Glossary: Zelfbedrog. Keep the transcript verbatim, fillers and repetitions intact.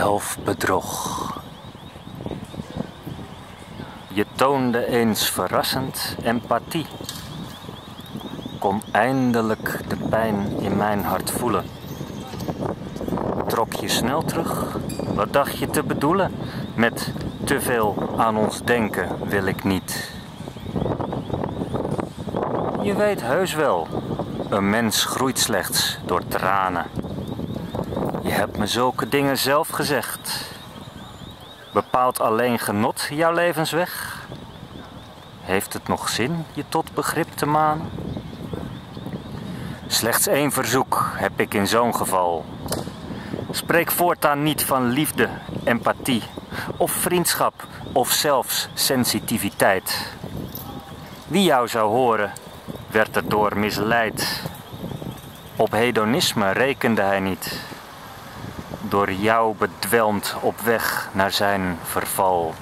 zelfbedrog. Je toonde eens verrassend empathie. Kon eindelijk de pijn in mijn hart voelen. Trok je snel terug? Wat dacht je te bedoelen? Met te veel aan ons denken wil ik niet. Je weet heus wel, een mens groeit slechts door tranen. Je hebt me zulke dingen zelf gezegd. Bepaalt alleen genot jouw levensweg? Heeft het nog zin je tot begrip te manen? Slechts één verzoek heb ik in zo'n geval. Spreek voortaan niet van liefde, empathie of vriendschap of zelfs sensitiviteit. Wie jou zou horen, werd erdoor misleid. Op hedonisme rekende hij niet. Door jou bedwelmd op weg naar zijn verval.